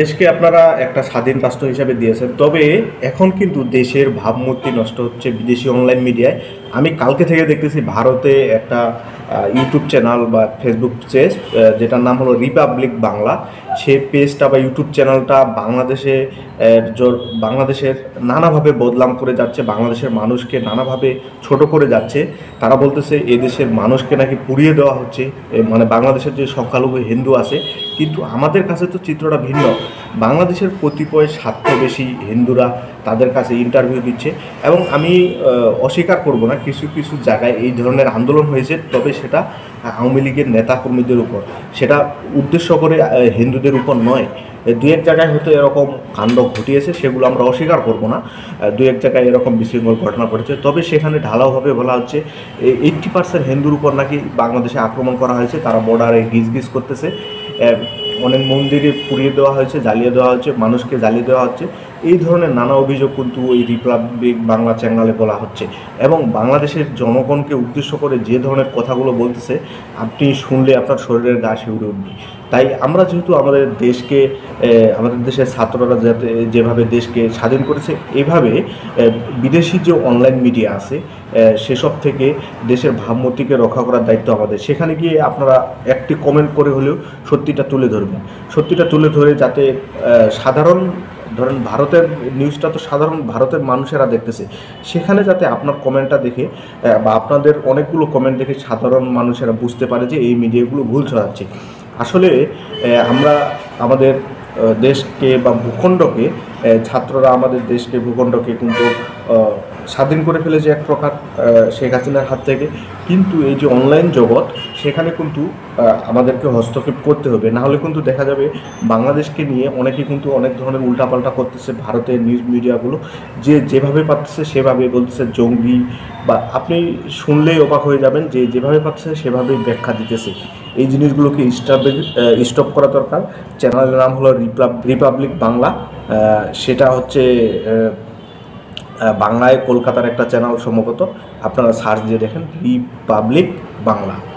দেশকে আপনারা একটা স্বাধীন রাষ্ট্র হিসাবে দিয়েছেন, তবে এখন কিন্তু দেশের ভাবমূর্তি নষ্ট হচ্ছে বিদেশি অনলাইন মিডিয়ায়। আমি কালকে থেকে দেখতেছি ভারতে একটা ইউটিউব চ্যানেল বা ফেসবুক পেজ, যেটার নাম হলো রিপাবলিক বাংলা। সেই পেজটা বা ইউটিউব চ্যানেলটা বাংলাদেশের নানাভাবে বদনাম করে যাচ্ছে, বাংলাদেশের মানুষকে নানাভাবে ছোট করে যাচ্ছে। তারা বলতেছে এদেশের মানুষকে নাকি পুড়িয়ে দেওয়া হচ্ছে, মানে বাংলাদেশের যে সংখ্যালঘু হিন্দু আছে। কিন্তু আমাদের কাছে তো চিত্রটা ভিন্ন। বাংলাদেশের কতিপয় স্বার্থবেশী হিন্দুরা তাদের কাছে ইন্টারভিউ দিচ্ছে, এবং আমি অস্বীকার করব না কিছু কিছু জায়গায় এই ধরনের আন্দোলন হয়েছে, তবে সেটা আওয়ামী লীগের নেতাকর্মীদের উপর, সেটা উদ্দেশ্য করে হিন্দুদের উপর নয়। দু এক জায়গায় হয়তো এরকম কাণ্ড ঘটিয়েছে, সেগুলো আমরা অস্বীকার করব না। দু এক জায়গায় এরকম বিশৃঙ্খল ঘটনা ঘটেছে, তবে সেখানে ঢালাওভাবে বলা হচ্ছে 80% হিন্দুর উপর নাকি বাংলাদেশে আক্রমণ করা হয়েছে। তারা বর্ডারে গিজগিজ করতেছে, অনেক মন্দিরে পুড়িয়ে দেওয়া হয়েছে, জ্বালিয়ে দেওয়া হচ্ছে, মানুষকে জ্বালিয়ে দেওয়া হচ্ছে। এই ধরনের নানা অভিযোগ কিন্তু ওই রিপাবলিক বাংলা চ্যানেলে বলা হচ্ছে, এবং বাংলাদেশের জনগণকে উদ্দেশ্য করে যে ধরনের কথাগুলো বলতেছে, আপনি শুনলে আপনার শরীরের গা শিউরে উঠবে। তাই আমরা যেহেতু আমাদের দেশের ছাত্ররা যেভাবে দেশকে স্বাধীন করেছে, এভাবে বিদেশি যে অনলাইন মিডিয়া আছে সেসব থেকে দেশের ভাবমূর্তিকে রক্ষা করার দায়িত্ব আমাদের। সেখানে গিয়ে আপনারা একটি কমেন্ট করে হলেও সত্যিটা তুলে ধরবেন, সত্যিটা তুলে ধরে যাতে সাধারণ, ধরেন ভারতের নিউজটা তো সাধারণ ভারতের মানুষেরা দেখতেছে, সেখানে যাতে আপনার কমেন্টটা দেখে বা আপনাদের অনেকগুলো কমেন্ট দেখে সাধারণ মানুষেরা বুঝতে পারে যে এই মিডিয়াগুলো ভুল ছড়াচ্ছে। আসলে আমরা আমাদের দেশকে বা ভূখণ্ডকে, ছাত্ররা আমাদের দেশকে ভূখণ্ডকে কিন্তু স্বাধীন করে ফেলেছে এক প্রকার শেখ হাসিনার হাত থেকে। কিন্তু এই যে অনলাইন জগৎ, সেখানে কিন্তু আমাদেরকে হস্তক্ষেপ করতে হবে, নাহলে কিন্তু দেখা যাবে বাংলাদেশকে নিয়ে অনেকে কিন্তু অনেক ধরনের উল্টাপাল্টা করতেছে। ভারতের নিউজ মিডিয়াগুলো যেভাবে পাচ্ছে সেভাবে বলতেছে জঙ্গি, বা আপনি শুনলেই অবাক হয়ে যাবেন যে যেভাবে পাচ্ছে সেভাবেই ব্যাখ্যা দিতেছে। এই জিনিসগুলোকে স্টপ করা দরকার। চ্যানেলের নাম হলো রিপাবলিক বাংলা, সেটা হচ্ছে বাংলায় কলকাতার একটা চ্যানেল সম্ভবত, আপনারা সার্চ দিয়ে দেখেন রিপাবলিক বাংলা।